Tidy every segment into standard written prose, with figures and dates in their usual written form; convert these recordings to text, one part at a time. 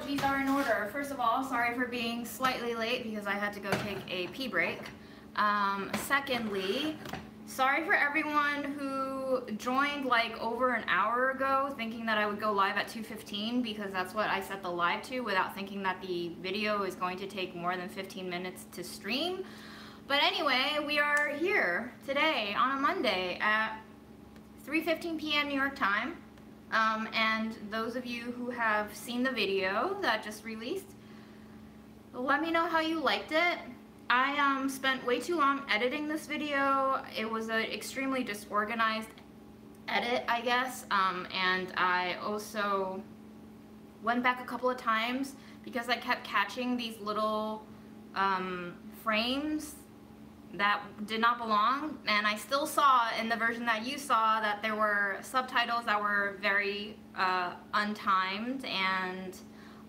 apologies are in order. First of all, sorry for being slightly late because I had to go take a pee break. Secondly, sorry for everyone who joined like over an hour ago thinking that I would go live at 2:15 because that's what I set the live to without thinking that the video is going to take more than 15 minutes to stream. But anyway, we are here today on a Monday at 3:15 p.m. New York time. And those of you who have seen the video that just released, let me know how you liked it. I spent way too long editing this video. It was an extremely disorganized edit, I guess, and I also went back a couple of times because I kept catching these little frames that did not belong, and I still saw in the version that you saw that there were subtitles that were very untimed and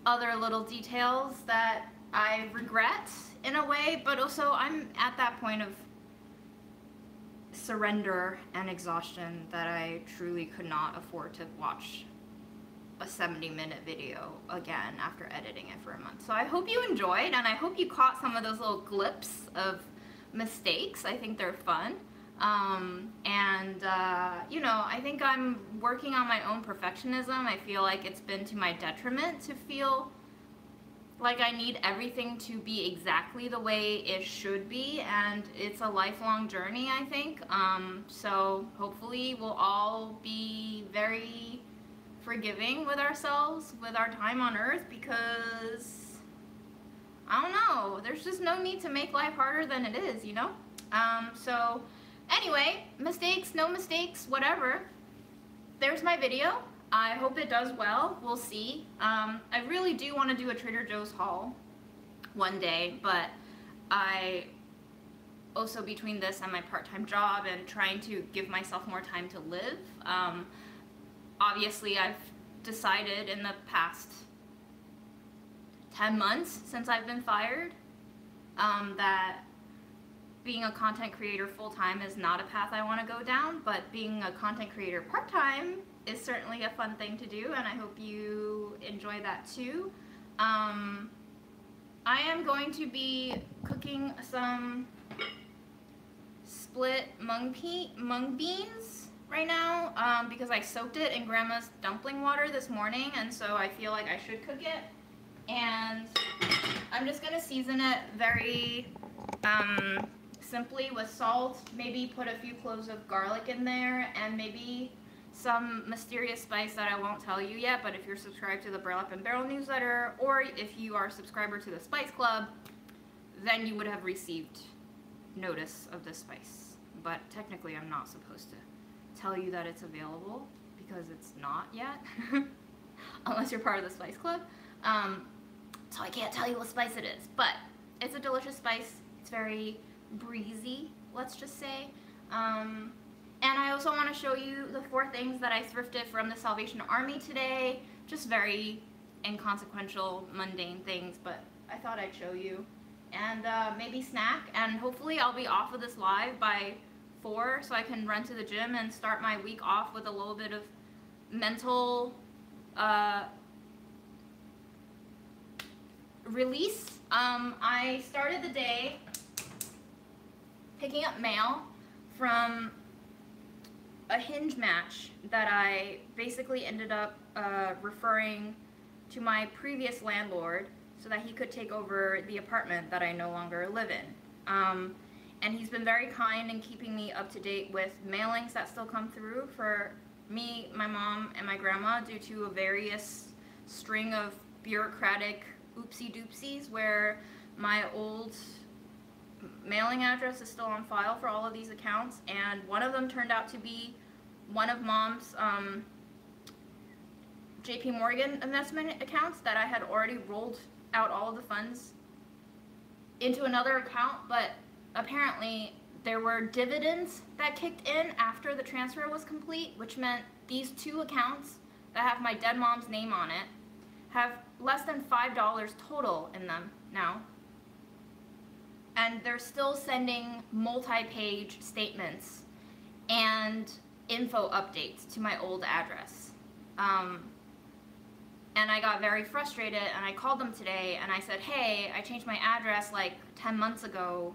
other little details that I regret in a way, but also I'm at that point of surrender and exhaustion that I truly could not afford to watch a 70-minute video again after editing it for a month. So I hope you enjoyed, and I hope you caught some of those little glips of mistakes. I think they're fun, you know, I think I'm working on my own perfectionism. I feel like it's been to my detriment to feel like I need everything to be exactly the way it should be, and it's a lifelong journey, I think, so hopefully we'll all be very forgiving with ourselves with our time on earth, because I don't know, there's just no need to make life harder than it is, you know? So anyway, mistakes, no mistakes, whatever. There's my video. I hope it does well. We'll see. I really do want to do a Trader Joe's haul one day, but I also, between this and my part-time job and trying to give myself more time to live, obviously I've decided in the past 10 months since I've been fired, that being a content creator full-time is not a path I want to go down, but being a content creator part-time is certainly a fun thing to do, and I hope you enjoy that too. I am going to be cooking some split mung beans right now, because I soaked it in grandma's dumpling water this morning, and so I feel like I should cook it. And I'm just going to season it very simply with salt, maybe put a few cloves of garlic in there, and maybe some mysterious spice that I won't tell you yet, but if you're subscribed to the Burlap and Barrel newsletter, or if you are a subscriber to the Spice Club, then you would have received notice of this spice. But technically I'm not supposed to tell you that it's available, because it's not yet, unless you're part of the Spice Club. So I can't tell you what spice it is, but it's a delicious spice. It's very breezy, let's just say. And I also want to show you the 4 things that I thrifted from the Salvation Army today. Just very inconsequential, mundane things, but I thought I'd show you. And maybe snack, and hopefully I'll be off of this live by 4 so I can run to the gym and start my week off with a little bit of mental release. I started the day picking up mail from a hinge match that I basically ended up referring to my previous landlord so that he could take over the apartment that I no longer live in. And he's been very kind in keeping me up to date with mailings that still come through for me, my mom, and my grandma due to a various string of bureaucratic oopsie doopsies where my old mailing address is still on file for all of these accounts, and one of them turned out to be one of mom's JPMorgan investment accounts that I had already rolled out all of the funds into another account, but apparently there were dividends that kicked in after the transfer was complete, which meant these 2 accounts that have my dead mom's name on it have less than $5 total in them now, and they're still sending multi-page statements and info updates to my old address. and I got very frustrated, and I called them today and I said, hey, I changed my address like 10 months ago.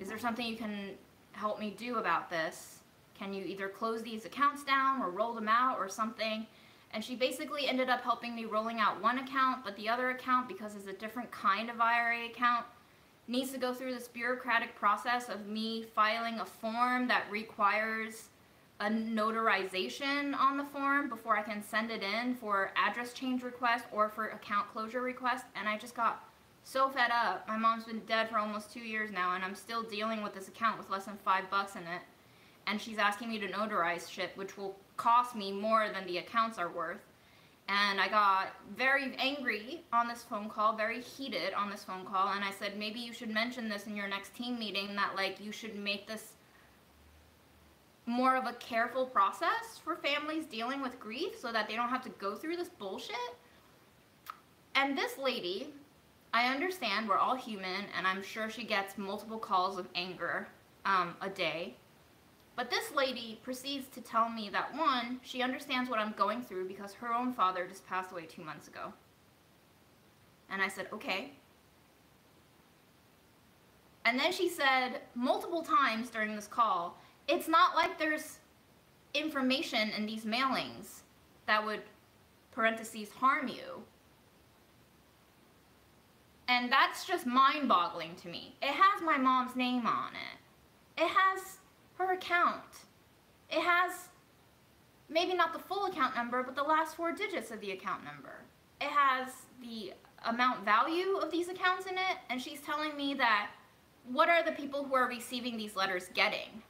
Is there something you can help me do about this? Can you either close these accounts down or roll them out or something? And she basically ended up helping me rolling out one account, but the other account, because it's a different kind of IRA account, needs to go through this bureaucratic process of me filing a form that requires a notarization on the form before I can send it in for address change request or for account closure request. And I just got so fed up. My mom's been dead for almost 2 years now, and I'm still dealing with this account with less than $5 in it. And she's asking me to notarize shit, which will cost me more than the accounts are worth. And I got very angry on this phone call, very heated on this phone call, and I said, maybe you should mention this in your next team meeting, that like you should make this more of a careful process for families dealing with grief so that they don't have to go through this bullshit. And this lady, I understand we're all human, and I'm sure she gets multiple calls of anger a day. But this lady proceeds to tell me that, one, she understands what I'm going through because her own father just passed away 2 months ago. And I said, okay. And then she said multiple times during this call, it's not like there's information in these mailings that would, parentheses, harm you. And that's just mind-boggling to me. It has my mom's name on it. It has her account. It has maybe not the full account number, but the last 4 digits of the account number. It has the amount value of these accounts in it, and she's telling me that what are the people who are receiving these letters getting?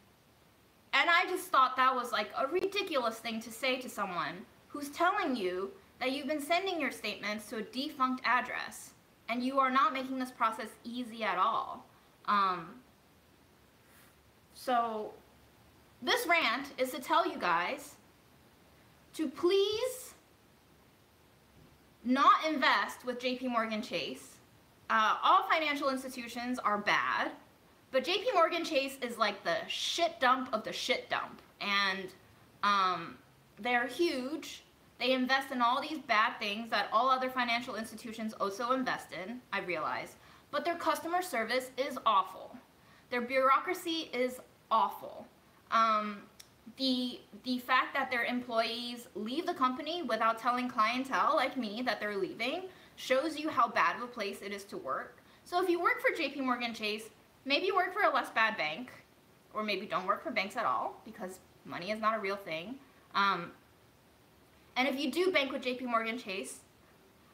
And I just thought that was like a ridiculous thing to say to someone who's telling you that you've been sending your statements to a defunct address, and you are not making this process easy at all. So this rant is to tell you guys to please not invest with JPMorgan Chase. All financial institutions are bad, but JPMorgan Chase is like the shit dump of the shit dump. And they're huge. They invest in all these bad things that all other financial institutions also invest in, I realize, but their customer service is awful. Their bureaucracy is awful. The fact that their employees leave the company without telling clientele like me that they're leaving shows you how bad of a place it is to work. So if you work for JPMorgan Chase, maybe you work for a less bad bank, or maybe don't work for banks at all because money is not a real thing. And if you do bank with JPMorgan Chase,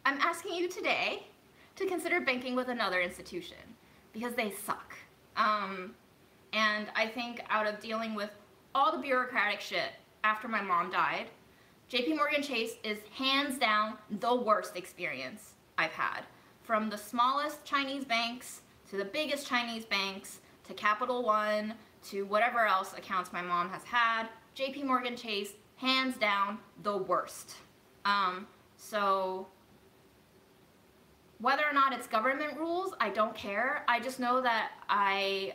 I'm asking you today to consider banking with another institution because they suck. And I think out of dealing with all the bureaucratic shit after my mom died, JPMorgan Chase is hands down the worst experience I've had. From the smallest Chinese banks to the biggest Chinese banks to Capital One to whatever else accounts my mom has had, JPMorgan Chase, hands down the worst. So whether or not it's government rules, I don't care. I just know that I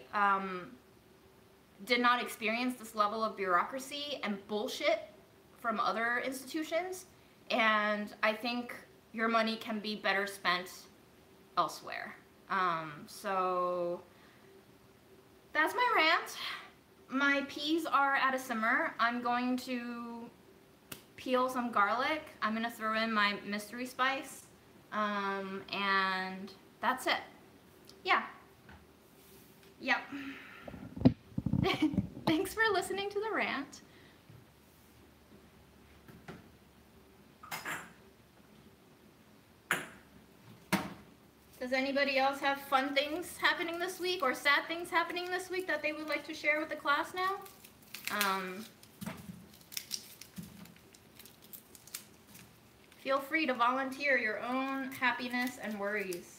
did not experience this level of bureaucracy and bullshit from other institutions, and I think your money can be better spent elsewhere. So that's my rant. My peas are at a simmer. I'm going to peel some garlic. I'm gonna throw in my mystery spice. And that's it. Yeah. Yep. Thanks for listening to the rant. Does anybody else have fun things happening this week or sad things happening this week that they would like to share with the class now? Feel free to volunteer your own happiness and worries.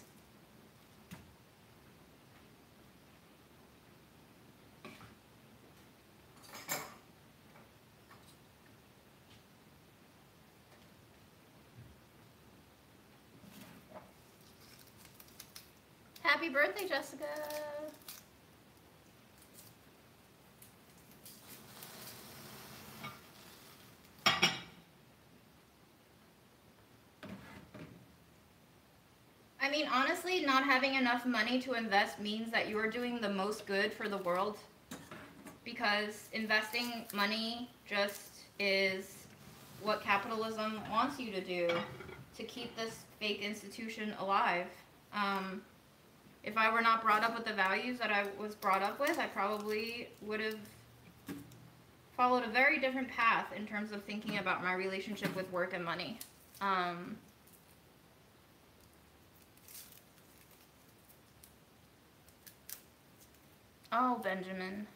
Happy birthday, Jessica. I mean, honestly, not having enough money to invest means that you're doing the most good for the world, because investing money just is what capitalism wants you to do to keep this fake institution alive. If I were not brought up with the values that I was brought up with, I probably would have followed a very different path in terms of thinking about my relationship with work and money. Oh, Benjamin.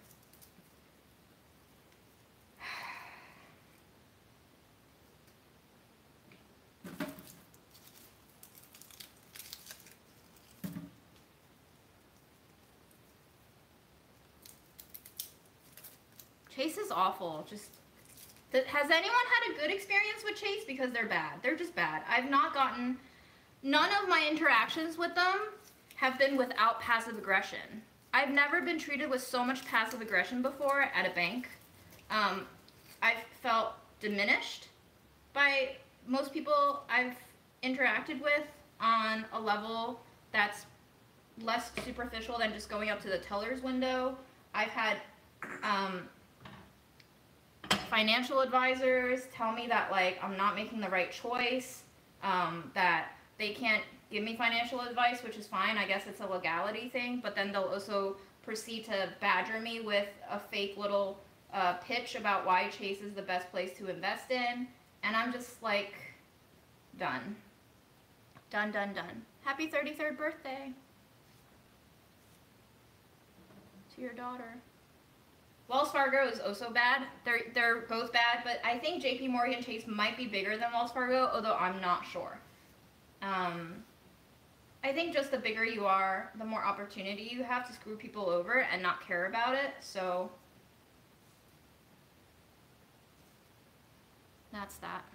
Chase is awful. Just, has anyone had a good experience with Chase? Because they're bad. They're just bad. I've not gotten, none of my interactions with them have been without passive aggression. I've never been treated with so much passive aggression before at a bank. I've felt diminished by most people I've interacted with on a level that's less superficial than just going up to the teller's window. I've had financial advisors tell me that, like, I'm not making the right choice, that they can't give me financial advice, which is fine. I guess it's a legality thing, but then they'll also proceed to badger me with a fake little pitch about why Chase is the best place to invest in, and I'm just like, done. Done, done, done. Happy 33rd birthday to your daughter. Wells Fargo is also bad. They're both bad, but I think JPMorgan Chase might be bigger than Wells Fargo, although I'm not sure. I think just the bigger you are, the more opportunity you have to screw people over and not care about it, so that's that.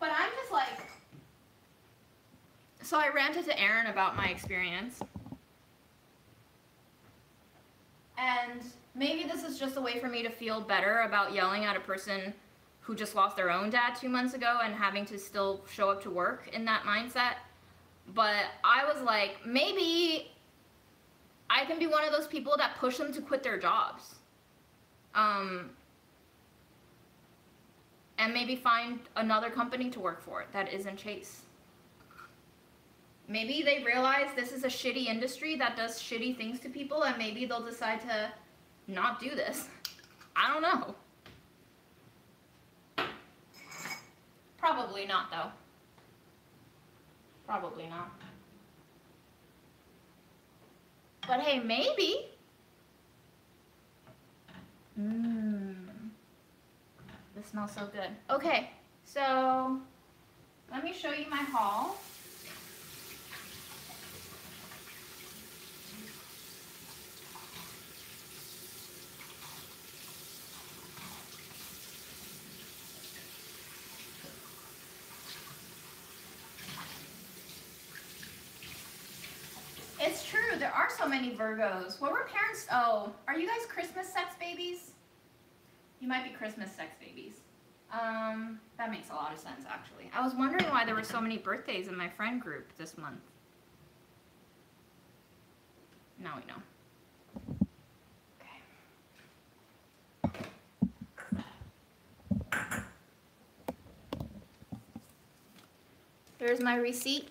But I'm just like, so I ranted to Aaron about my experience, and maybe this is just a way for me to feel better about yelling at a person who just lost their own dad 2 months ago and having to still show up to work in that mindset. But I was like, maybe I can be one of those people that push them to quit their jobs. And maybe find another company to work for that isn't Chase. Maybe they realize this is a shitty industry that does shitty things to people, and maybe they'll decide to not do this. I don't know. Probably not, though. Probably not. But hey, maybe. It smells so good. Okay, so let me show you my haul. It's true, there are so many Virgos. What were parents? Oh, are you guys Christmas sex babies? You might be Christmas sex babies. That makes a lot of sense, actually. I was wondering why there were so many birthdays in my friend group this month. Now we know. Okay. There's my receipt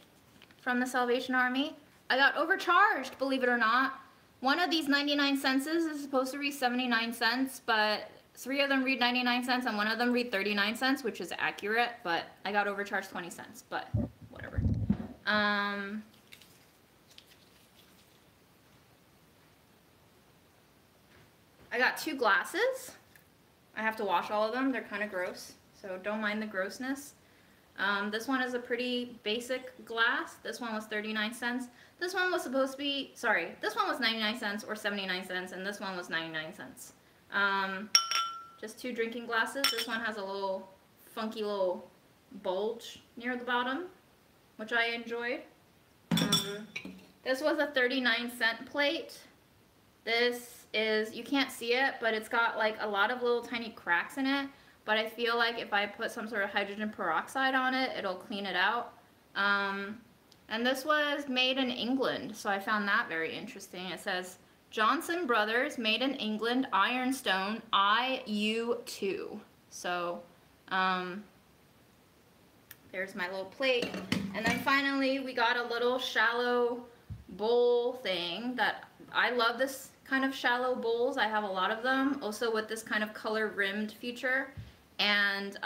from the Salvation Army. I got overcharged, believe it or not. One of these 99 cents is supposed to read 79 cents, but 3 of them read 99 cents, and 1 of them read 39 cents, which is accurate, but I got overcharged 20 cents, but whatever. I got 2 glasses. I have to wash all of them. They're kind of gross, so don't mind the grossness. This one is a pretty basic glass. This one was 39 cents. This one was supposed to be, sorry, this one was 99 cents or 79 cents, and this one was 99 cents. Just 2 drinking glasses. This one has a little funky little bulge near the bottom. which I enjoyed. This was a 39-cent plate. This is, you can't see it, but it's got like a lot of little tiny cracks in it. But I feel like if I put some sort of hydrogen peroxide on it, it'll clean it out. And this was made in England, so I found that very interesting. It says, Johnson Brothers, made in England, Ironstone, IU2. So, there's my little plate. And then finally, we got a little shallow bowl thing that I love this kind of shallow bowls. I have a lot of them, also with this kind of color rimmed feature. And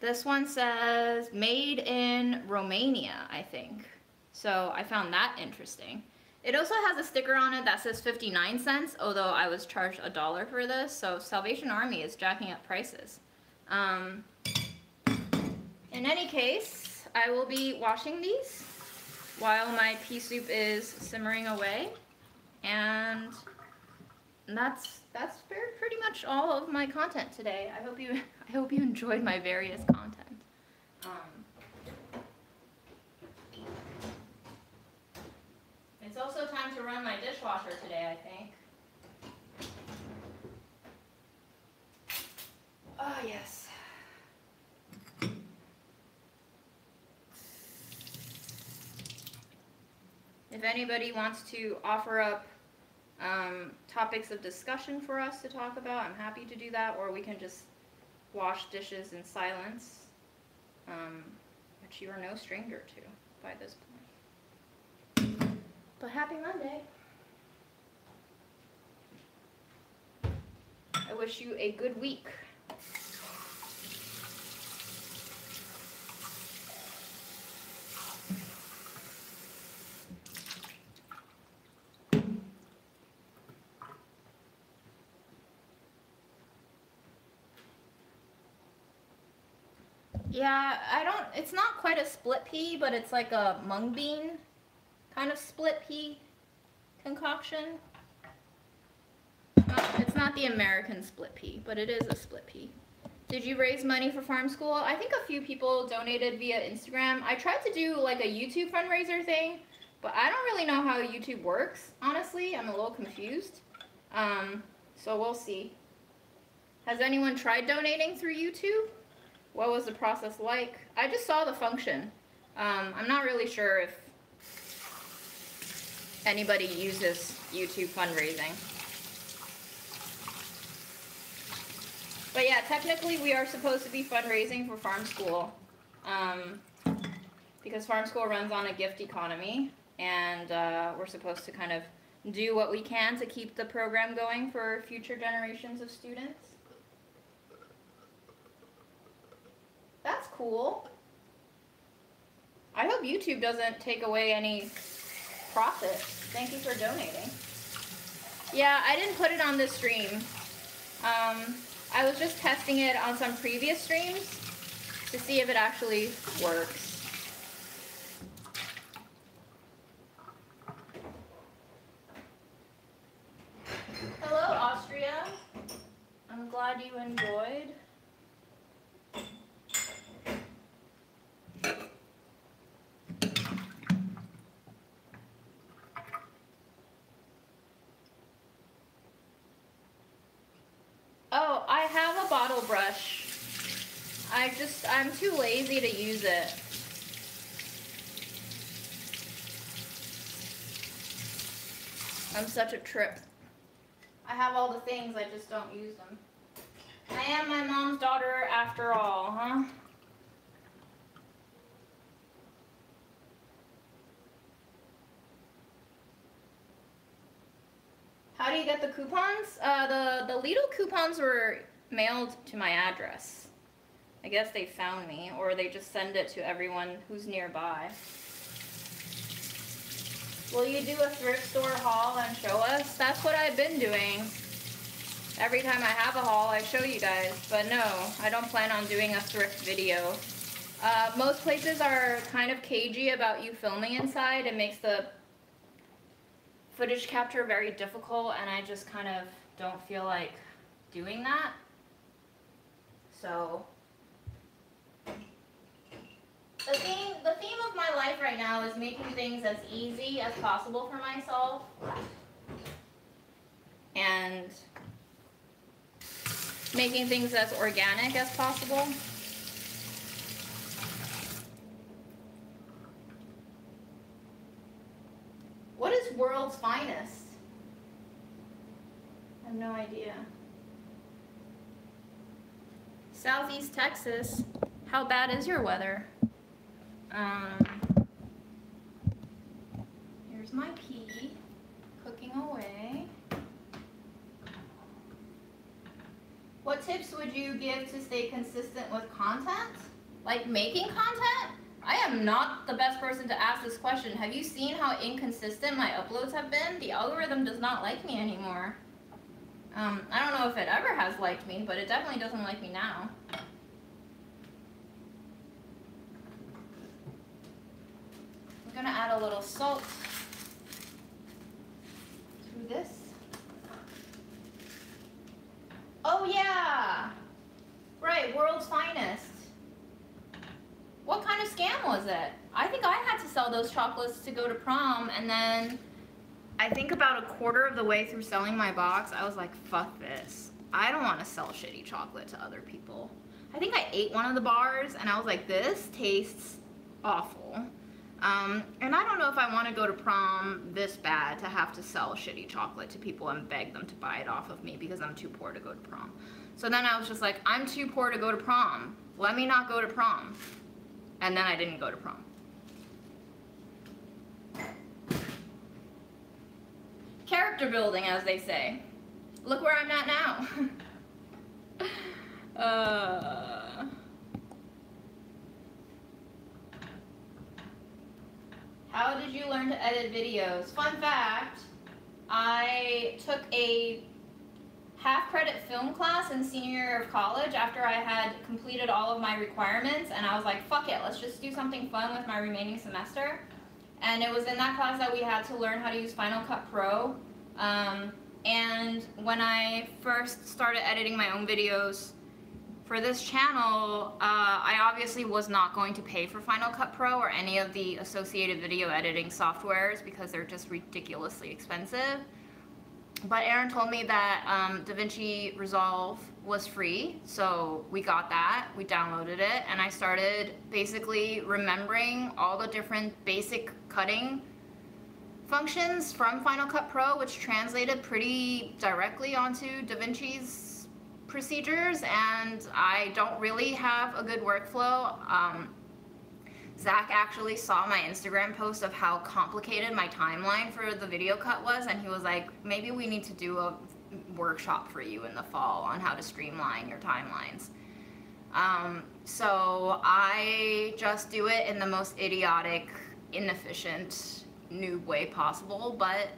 this one says made in Romania, I think. So I found that interesting. It also has a sticker on it that says 59 cents, although I was charged $1 for this. So Salvation Army is jacking up prices. In any case, I will be washing these while my pea soup is simmering away. And that's pretty much all of my content today. I hope you enjoyed my various content. It's also time to run my dishwasher today, I think. Oh, yes. If anybody wants to offer up topics of discussion for us to talk about, I'm happy to do that, or we can just wash dishes in silence, which you are no stranger to by this point. But happy Monday. I wish you a good week. Yeah, it's not quite a split pea, but it's like a mung bean kind of split pea concoction. It's not the American split pea, but it is a split pea. Did you raise money for Farm School? I think a few people donated via Instagram. I tried to do like a YouTube fundraiser thing, but I don't really know how YouTube works, honestly. I'm a little confused. So we'll see. Has anyone tried donating through YouTube? What was the process like? I just saw the function. I'm not really sure if anybody uses YouTube fundraising. But yeah, technically we are supposed to be fundraising for Farm School, because Farm School runs on a gift economy, and we're supposed to kind of do what we can to keep the program going for future generations of students. That's cool. I hope YouTube doesn't take away any profit. Thank you for donating. Yeah, I didn't put it on this stream. I was just testing it on some previous streams to see if it actually works. Hello, Austria. I'm glad you enjoyed. Oh, I have a bottle brush. I'm too lazy to use it. I'm such a trip. I have all the things, I just don't use them. I am my mom's daughter after all, huh? How do you get the coupons? The Lidl coupons were mailed to my address. I guess they found me, or they just send it to everyone who's nearby. Will you do a thrift store haul and show us? That's what I've been doing. Every time I have a haul, I show you guys, but no, I don't plan on doing a thrift video. Most places are kind of cagey about you filming inside. It makes the footage capture very difficult, and I just kind of don't feel like doing that. So now is making things as easy as possible for myself and making things as organic as possible. What is World's Finest? I have no idea. Southeast Texas, how bad is your weather? Here's my pea cooking away. What tips would you give to stay consistent with content? Like making content? I am not the best person to ask this question. Have you seen how inconsistent my uploads have been? The algorithm does not like me anymore. I don't know if it ever has liked me, but it definitely doesn't like me now. I'm gonna add a little salt to this. Oh yeah! Right, World's Finest. What kind of scam was it? I think I had to sell those chocolates to go to prom, and then I think about a quarter of the way through selling my box, I was like, fuck this. I don't want to sell shitty chocolate to other people. I think I ate one of the bars and I was like, this tastes awful. And I don't know if I want to go to prom this bad to have to sell shitty chocolate to people and beg them to buy it off of me because I'm too poor to go to prom. So then I was just like, I'm too poor to go to prom. Let me not go to prom. And then I didn't go to prom. Character building, as they say. Look where I'm at now. How did you learn to edit videos? Fun fact, I took a half-credit film class in senior year of college after I had completed all of my requirements, and I was like, fuck it, let's just do something fun with my remaining semester. And it was in that class that we had to learn how to use Final Cut Pro. And when I first started editing my own videos for this channel, I obviously was not going to pay for Final Cut Pro or any of the associated video editing softwares because they're just ridiculously expensive. But Aaron told me that DaVinci Resolve was free, so we got that, we downloaded it, and I started basically remembering all the different basic cutting functions from Final Cut Pro, which translated pretty directly onto DaVinci's procedures, and I don't really have a good workflow. Zach actually saw my Instagram post of how complicated my timeline for the video cut was, and he was like, maybe we need to do a workshop for you in the fall on how to streamline your timelines. So I just do it in the most idiotic, inefficient, noob way possible, but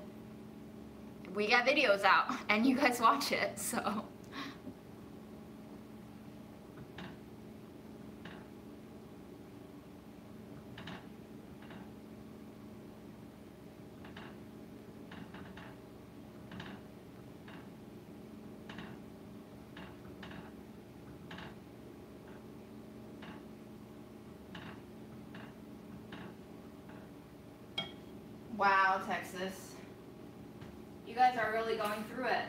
we get videos out and you guys watch it, so. Wow, Texas. You guys are really going through it.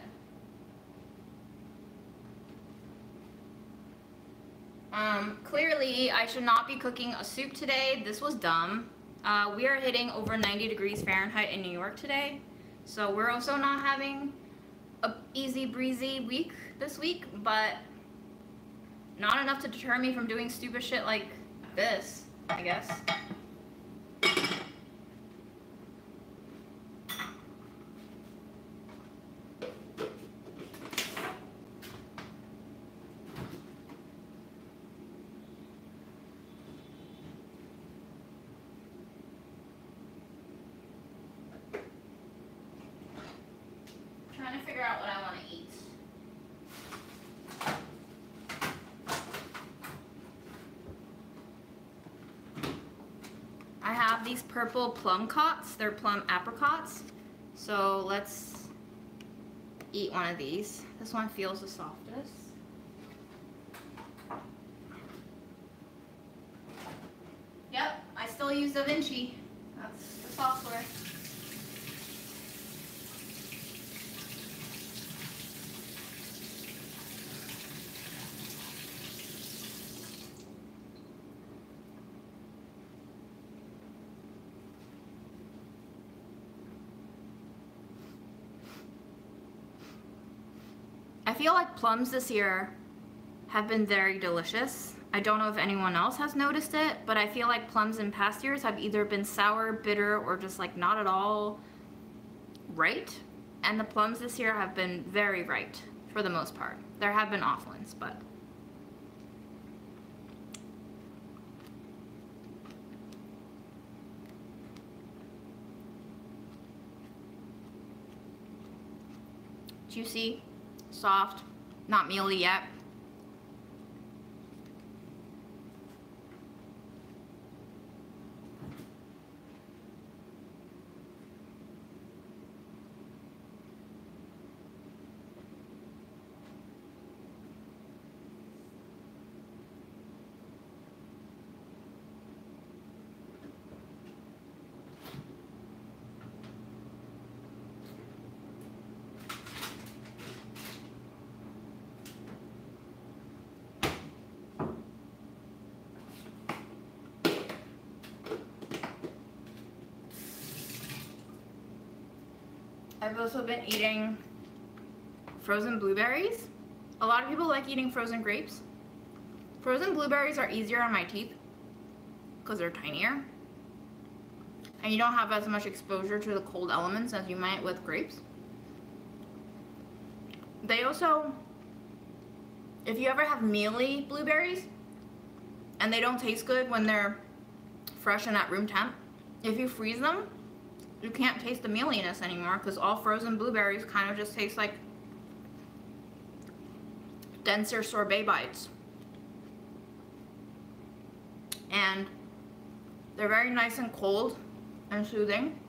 Clearly, I should not be cooking a soup today. This was dumb. We are hitting over 90 degrees Fahrenheit in New York today. So we're also not having an easy breezy week this week, but not enough to deter me from doing stupid shit like this, I guess. These purple plum cots, they're plum apricots, so let's eat one of these. This one feels the softest. Yep, I still use DaVinci. software. I feel like plums this year have been very delicious. I don't know if anyone else has noticed it, but I feel like plums in past years have either been sour, bitter, or just like not at all right. And the plums this year have been very right for the most part. There have been off ones, but. Juicy. Soft, not mealy yet. I've also been eating frozen blueberries. A lot of people like eating frozen grapes. Frozen blueberries are easier on my teeth because they're tinier. And you don't have as much exposure to the cold elements as you might with grapes. They also, if you ever have mealy blueberries and they don't taste good when they're fresh and at room temp, if you freeze them, you can't taste the mealiness anymore because all frozen blueberries kind of just taste like denser sorbet bites. And they're very nice and cold and soothing.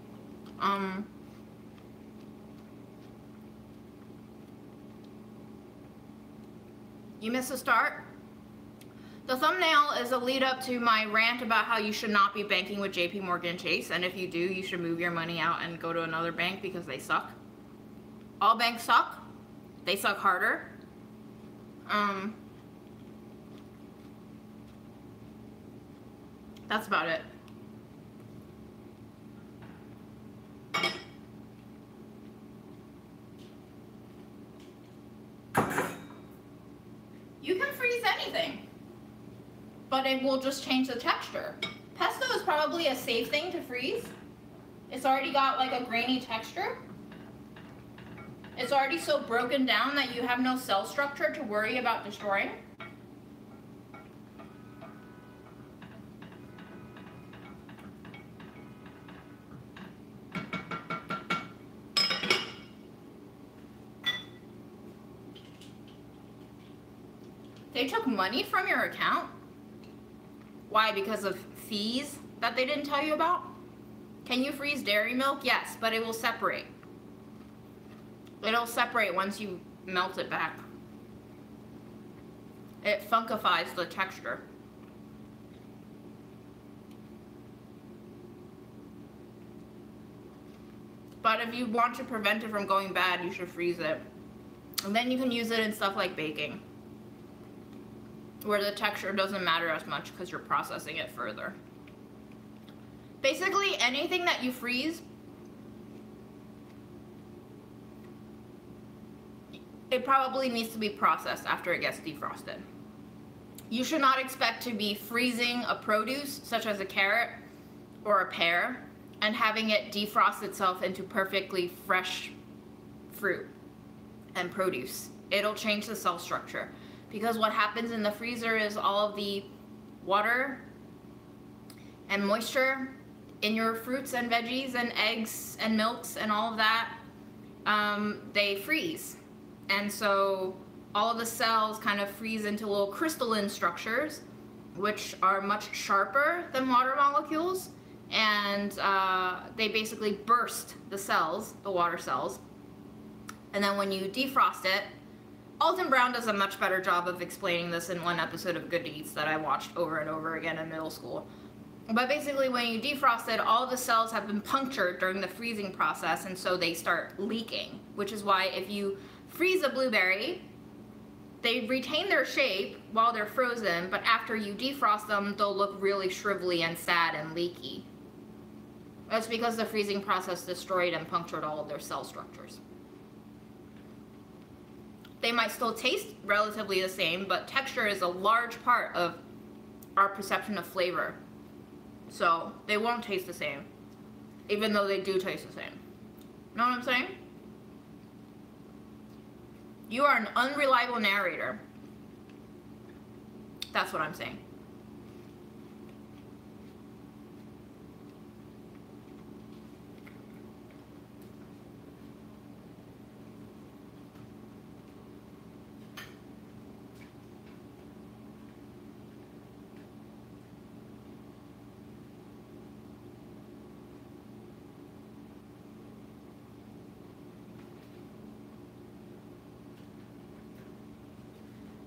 You missed the start. The thumbnail is a lead up to my rant about how you should not be banking with JPMorgan Chase, and if you do, you should move your money out and go to another bank because they suck. All banks suck. They suck harder. That's about it. You can freeze anything, but it will just change the texture. Pesto is probably a safe thing to freeze. It's already got like a grainy texture. It's already so broken down that you have no cell structure to worry about destroying. They took money from your account? Why? Because of fees that they didn't tell you about? Can you freeze dairy milk? Yes, but it will separate. It'll separate once you melt it back. It funkifies the texture. But if you want to prevent it from going bad, you should freeze it. And then you can use it in stuff like baking, where the texture doesn't matter as much because you're processing it further. Basically anything that you freeze, it probably needs to be processed after it gets defrosted. You should not expect to be freezing a produce such as a carrot or a pear and having it defrost itself into perfectly fresh fruit and produce. It'll change the cell structure. Because what happens in the freezer is all of the water and moisture in your fruits and veggies and eggs and milks and all of that, they freeze. And so all of the cells kind of freeze into little crystalline structures, which are much sharper than water molecules. And they basically burst the cells, the water cells. And then when you defrost it, Alton Brown does a much better job of explaining this in one episode of Good Eats that I watched over and over again in middle school. But basically when you defrost it, all the cells have been punctured during the freezing process, and so they start leaking, which is why if you freeze a blueberry, they retain their shape while they're frozen, but after you defrost them, they'll look really shrivelly and sad and leaky. That's because the freezing process destroyed and punctured all of their cell structures. They might still taste relatively the same, but texture is a large part of our perception of flavor. So they won't taste the same, even though they do taste the same. Know what I'm saying? You are an unreliable narrator. That's what I'm saying.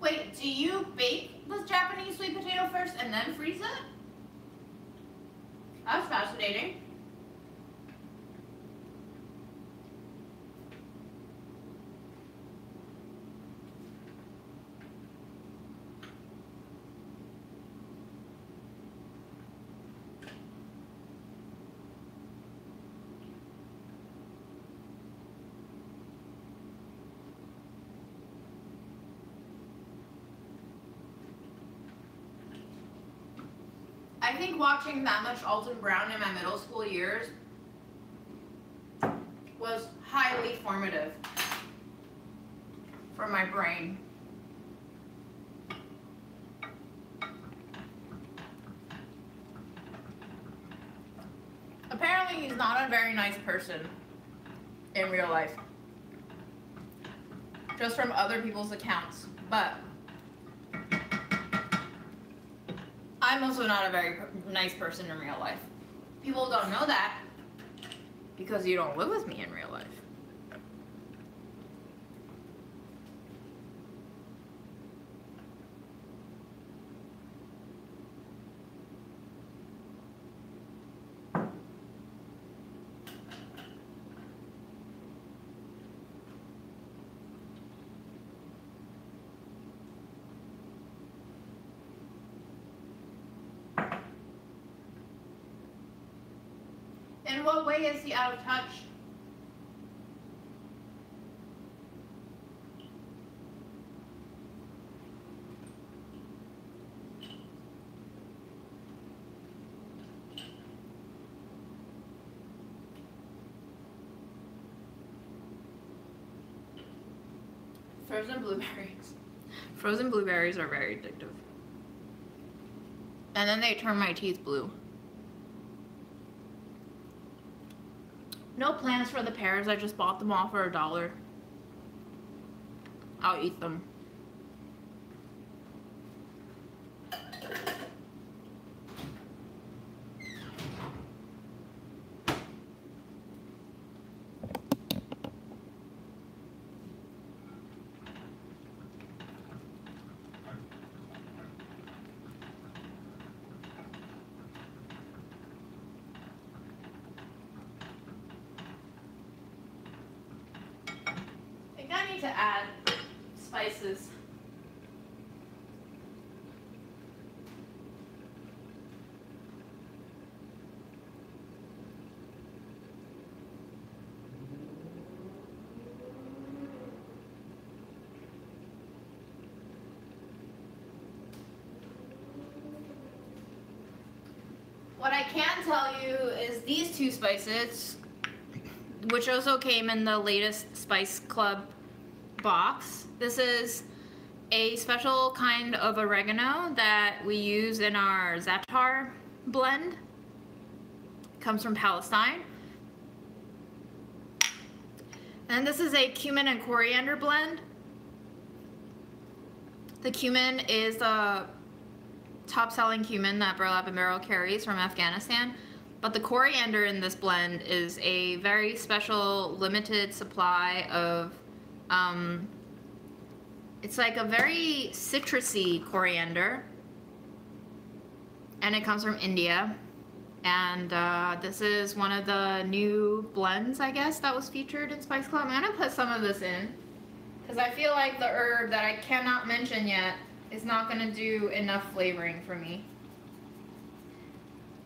Wait, do you bake this Japanese sweet potato first and then freeze it? That was fascinating. I think watching that much Alton Brown in my middle school years was highly formative for my brain. Apparently he's not a very nice person in real life, just from other people's accounts, but I'm also not a very nice person in real life. People don't know that because you don't live with me in real life. What way is he out of touch? Frozen blueberries. Frozen blueberries are very addictive. And then they turn my teeth blue. No plans for the pears, I just bought them all for $1. I'll eat them. To add spices. What I can tell you is these two spices, which also came in the latest Spice Club box. This is a special kind of oregano that we use in our za'atar blend. It comes from Palestine. And this is a cumin and coriander blend. The cumin is the top-selling cumin that Burlap and Barrel carries from Afghanistan, but the coriander in this blend is a very special limited supply of it's like a very citrusy coriander, and it comes from India. And this is one of the new blends, I guess, that was featured in Spice Club. I'm gonna put some of this in because I feel like the herb that I cannot mention yet is not gonna do enough flavoring for me.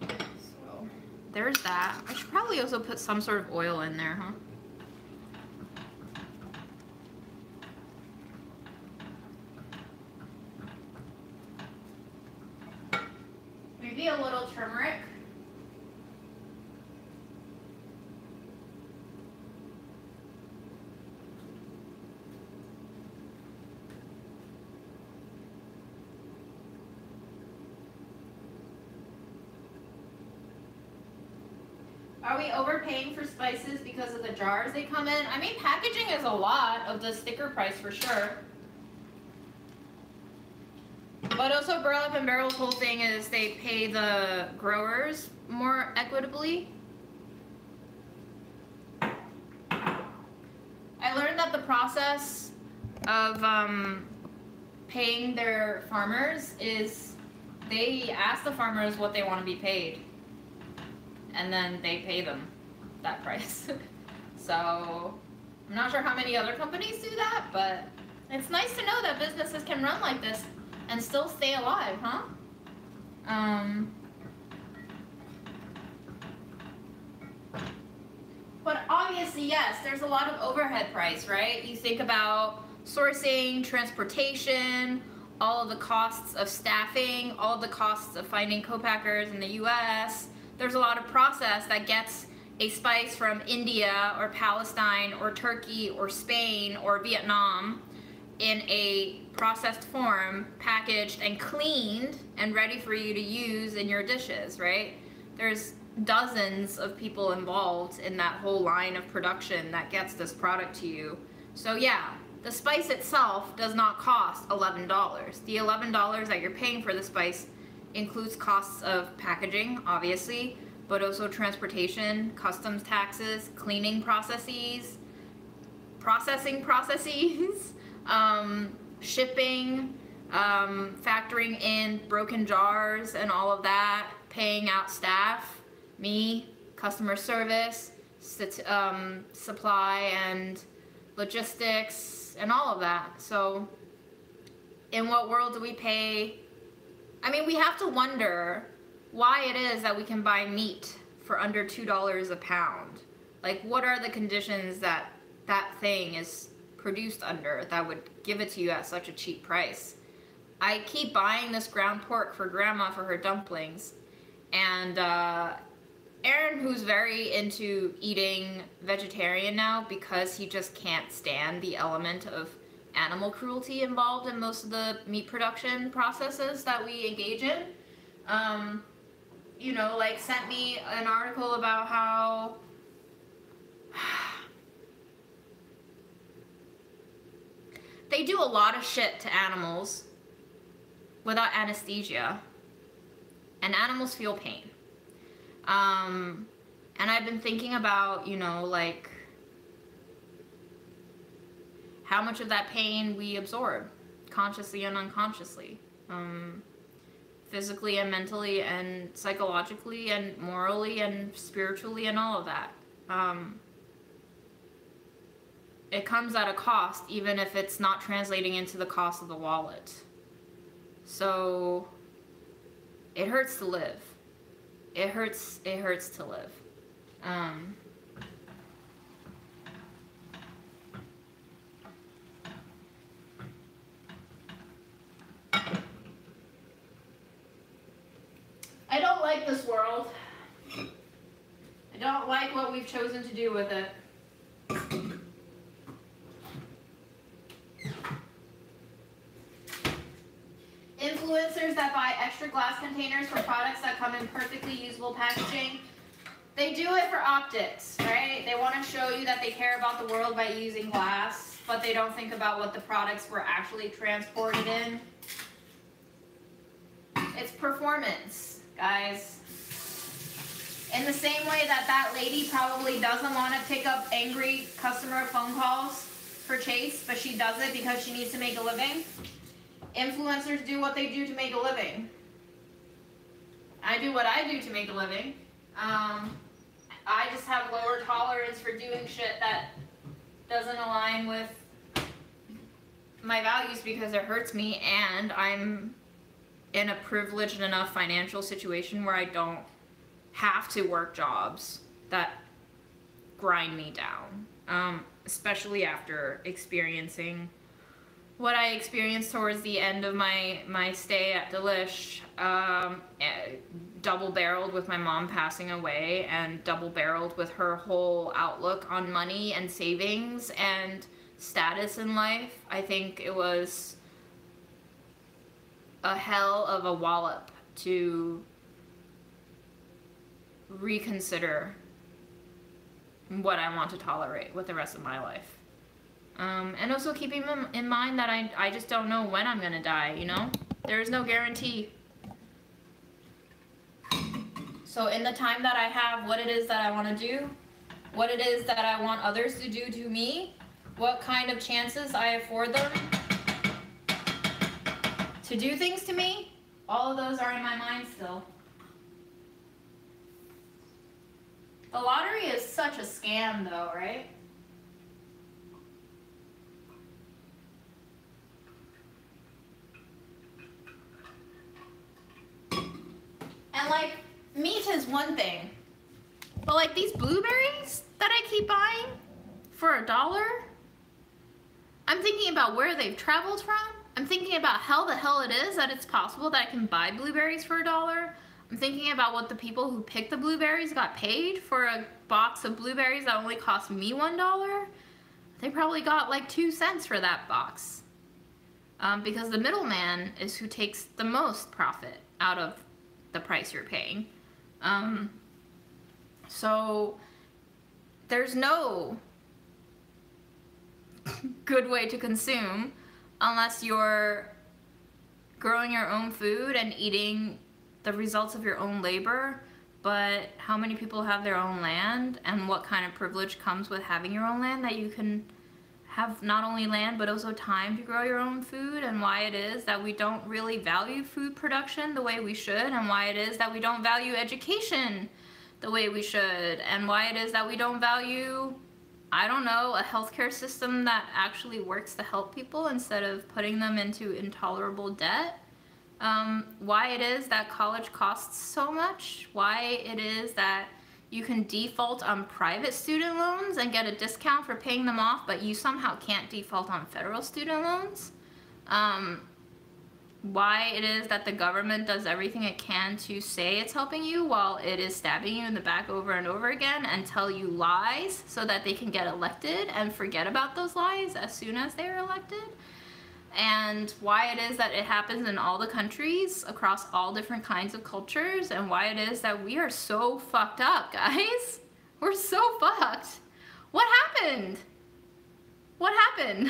So there's that. I should probably also put some sort of oil in there, huh? Maybe a little turmeric. Are we overpaying for spices because of the jars they come in? I mean, packaging is a lot of the sticker price for sure. But also Burlap and Barrel's whole thing is they pay the growers more equitably. I learned that the process of paying their farmers is they ask the farmers what they want to be paid. And then they pay them that price. So I'm not sure how many other companies do that, but it's nice to know that businesses can run like this and still stay alive, huh? But obviously, yes, there's a lot of overhead price, right? You think about sourcing, transportation, all of the costs of staffing, all of the costs of finding co-packers in the US. There's a lot of process that gets a spice from India or Palestine or Turkey or Spain or Vietnam in a processed form, packaged and cleaned and ready for you to use in your dishes, right? There's dozens of people involved in that whole line of production that gets this product to you. So yeah, the spice itself does not cost $11. The $11 that you're paying for the spice includes costs of packaging, obviously, but also transportation, customs taxes, cleaning processes, processing processes, shipping, factoring in broken jars and all of that, paying out staff, me, customer service, supply and logistics, and all of that. So in what world do we pay? I mean, we have to wonder why it is that we can buy meat for under $2 a pound. Like, what are the conditions that that thing is produced under that would give it to you at such a cheap price? I keep buying this ground pork for grandma for her dumplings, and Aaron, who's very into eating vegetarian now because he just can't stand the element of animal cruelty involved in most of the meat production processes that we engage in, you know, like, sent me an article about how they do a lot of shit to animals without anesthesia, and animals feel pain. And I've been thinking about, you know, like, how much of that pain we absorb, consciously and unconsciously, physically and mentally and psychologically and morally and spiritually and all of that. It comes at a cost, even if it's not translating into the cost of the wallet. So it hurts to live. It hurts to live. I don't like this world. I don't like what we've chosen to do with it. Influencers that buy extra glass containers for products that come in perfectly usable packaging, they do it for optics, right? They want to show you that they care about the world by using glass, but they don't think about what the products were actually transported in. It's performance, guys. In the same way that that lady probably doesn't want to pick up angry customer phone calls for Chase, but she does it because she needs to make a living, influencers do what they do to make a living. I do what I do to make a living. I just have lower tolerance for doing shit that doesn't align with my values because it hurts me, and I'm in a privileged enough financial situation where I don't have to work jobs that grind me down, especially after experiencing what I experienced towards the end of my stay at Delish, double-barreled with my mom passing away and double-barreled with her whole outlook on money and savings and status in life. I think it was a hell of a wallop to reconsider what I want to tolerate with the rest of my life. And also keeping in mind that I just don't know when I'm gonna die, you know? There is no guarantee. So in the time that I have, what it is that I wanna do, what it is that I want others to do to me, what kind of chances I afford them to do things to me, all of those are in my mind still. The lottery is such a scam though, right? And like, meat is one thing, but like these blueberries that I keep buying for $1, I'm thinking about where they've traveled from. I'm thinking about how the hell it is that it's possible that I can buy blueberries for $1. I'm thinking about what the people who picked the blueberries got paid for a box of blueberries that only cost me $1. They probably got like 2 cents for that box, because the middleman is who takes the most profit out of the price you're paying. So there's no good way to consume unless you're growing your own food and eating the results of your own labor. But how many people have their own land, and what kind of privilege comes with having your own land, that you can have not only land but also time to grow your own food, and why it is that we don't really value food production the way we should, and why it is that we don't value education the way we should, and why it is that we don't value, I don't know, a healthcare system that actually works to help people instead of putting them into intolerable debt, why it is that college costs so much, why it is that you can default on private student loans and get a discount for paying them off, but you somehow can't default on federal student loans. Why it is that the government does everything it can to say it's helping you while it is stabbing you in the back over and over again and tell you lies so that they can get elected, and forget about those lies as soon as they are elected. And why it is that it happens in all the countries across all different kinds of cultures, and why it is that we are so fucked up, guys. We're so fucked. What happened? What happened?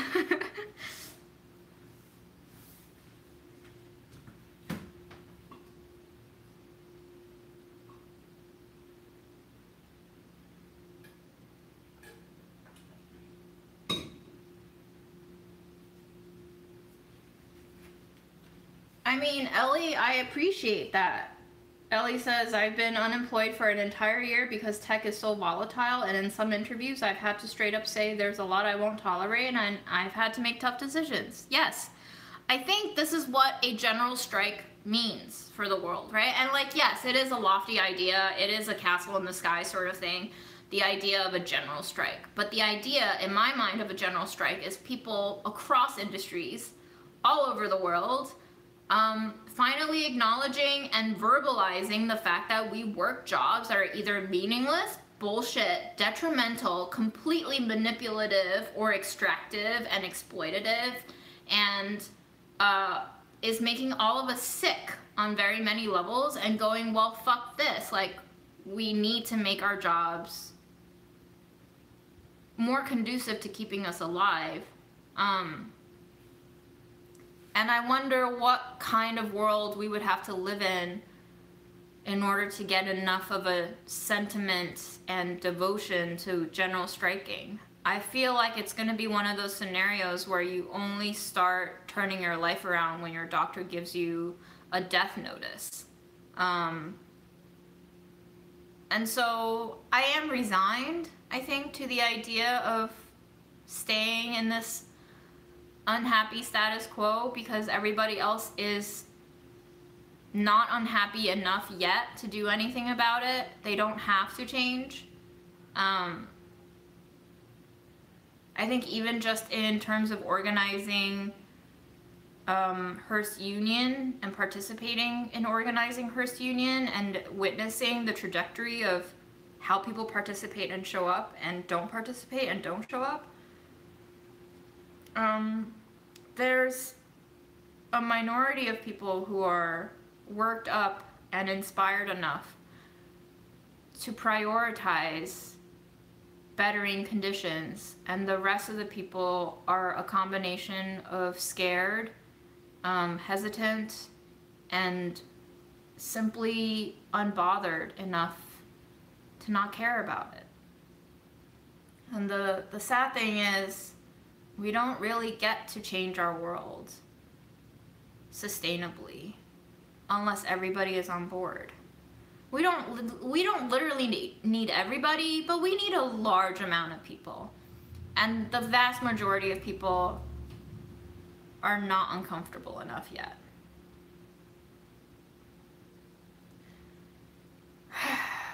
I mean, Ellie, I appreciate that. Ellie says, I've been unemployed for an entire year because tech is so volatile, and in some interviews I've had to straight up say there's a lot I won't tolerate, and I've had to make tough decisions. Yes, I think this is what a general strike means for the world, right? And like, yes, it is a lofty idea. It is a castle in the sky sort of thing, the idea of a general strike. But the idea in my mind of a general strike is people across industries all over the world finally acknowledging and verbalizing the fact that we work jobs that are either meaningless, bullshit, detrimental, completely manipulative or extractive and exploitative, and is making all of us sick on very many levels, and going, well, fuck this, like, we need to make our jobs more conducive to keeping us alive. And I wonder what kind of world we would have to live in order to get enough of a sentiment and devotion to general striking. I feel like it's going to be one of those scenarios where you only start turning your life around when your doctor gives you a death notice. And so I am resigned, I think, to the idea of staying in this unhappy status quo because everybody else is not unhappy enough yet to do anything about it. They don't have to change. I think even just in terms of organizing Hearst Union and participating in organizing Hearst Union and witnessing the trajectory of how people participate and show up and don't participate and don't show up, there's a minority of people who are worked up and inspired enough to prioritize bettering conditions, and the rest of the people are a combination of scared, hesitant, and simply unbothered enough to not care about it. And the sad thing is, we don't really get to change our world sustainably unless everybody is on board. We don't literally need everybody, but we need a large amount of people. And the vast majority of people are not uncomfortable enough yet.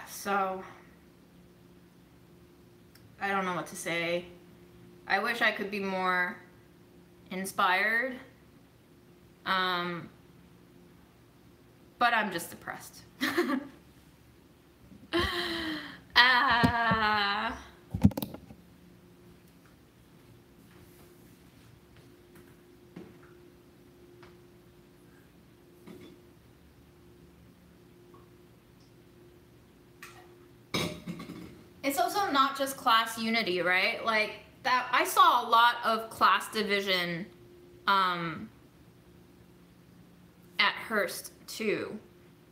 So, I don't know what to say. I wish I could be more inspired, but I'm just depressed. It's also not just class unity, right? Like, that I saw a lot of class division at Hearst too.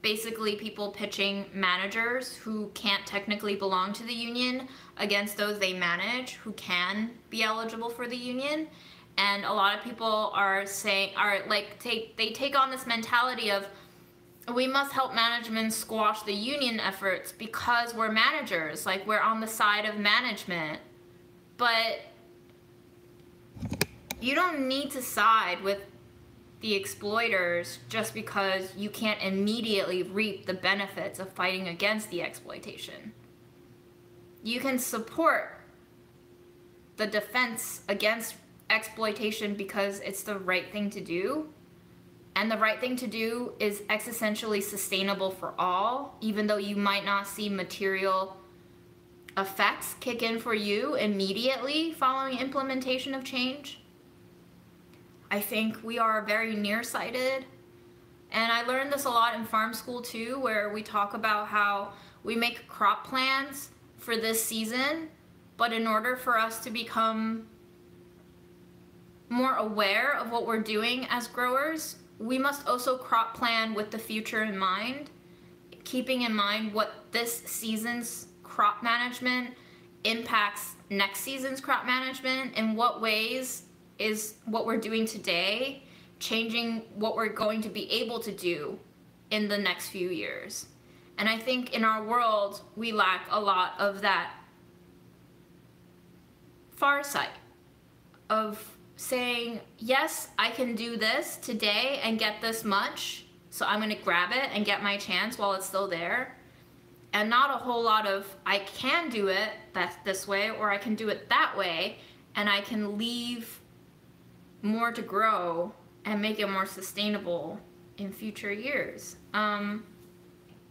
Basically people pitching managers who can't technically belong to the union against those they manage who can be eligible for the union. And a lot of people are saying, they take on this mentality of, we must help management squash the union efforts because we're managers, like we're on the side of management. But you don't need to side with the exploiters just because you can't immediately reap the benefits of fighting against the exploitation. You can support the defense against exploitation because it's the right thing to do, and the right thing to do is existentially sustainable for all, even though you might not see material effects kick in for you immediately following implementation of change. I think we are very nearsighted, and I learned this a lot in farm school too, where we talk about how we make crop plans for this season, but in order for us to become more aware of what we're doing as growers, we must also crop plan with the future in mind, keeping in mind what this season's crop management impacts next season's crop management, in what ways is what we're doing today changing what we're going to be able to do in the next few years. And I think in our world, we lack a lot of that far sight of saying, yes, I can do this today and get this much, so I'm gonna grab it and get my chance while it's still there. And not a whole lot of, I can do it this way, or I can do it that way, and I can leave more to grow and make it more sustainable in future years.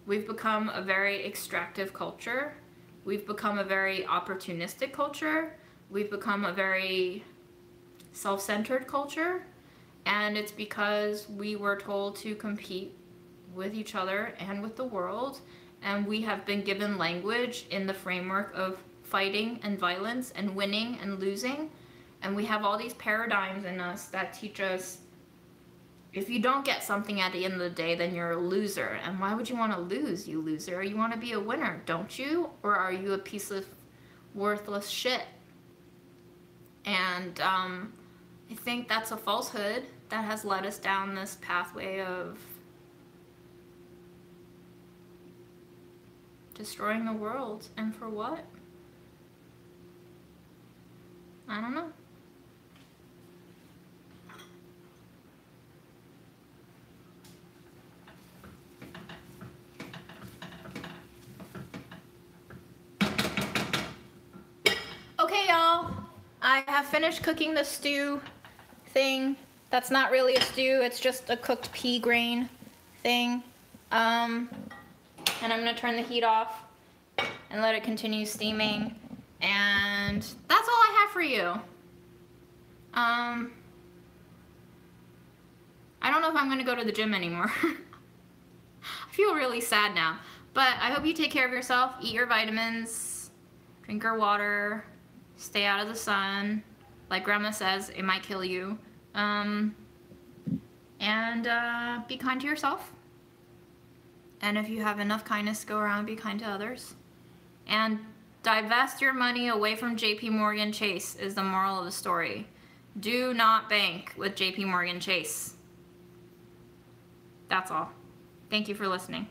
We've become a very extractive culture. We've become a very opportunistic culture. We've become a very self-centered culture. And it's because we were told to compete with each other and with the world. And we have been given language in the framework of fighting and violence and winning and losing. And we have all these paradigms in us that teach us, if you don't get something at the end of the day, then you're a loser. And why would you want to lose, you loser? You want to be a winner, don't you? Or are you a piece of worthless shit? And I think that's a falsehood that has led us down this pathway of destroying the world. And for what? I don't know. Okay, y'all. I have finished cooking the stew thing. That's not really a stew, it's just a cooked pea grain thing. And I'm gonna turn the heat off and let it continue steaming. And that's all I have for you. I don't know if I'm gonna go to the gym anymore. I feel really sad now. But I hope you take care of yourself, eat your vitamins, drink your water, stay out of the sun. Like Grandma says, it might kill you. Be kind to yourself, and if you have enough kindness, go around and be kind to others, and divest your money away from JPMorgan Chase is the moral of the story. Do not bank with JPMorgan Chase. That's all. Thank you for listening.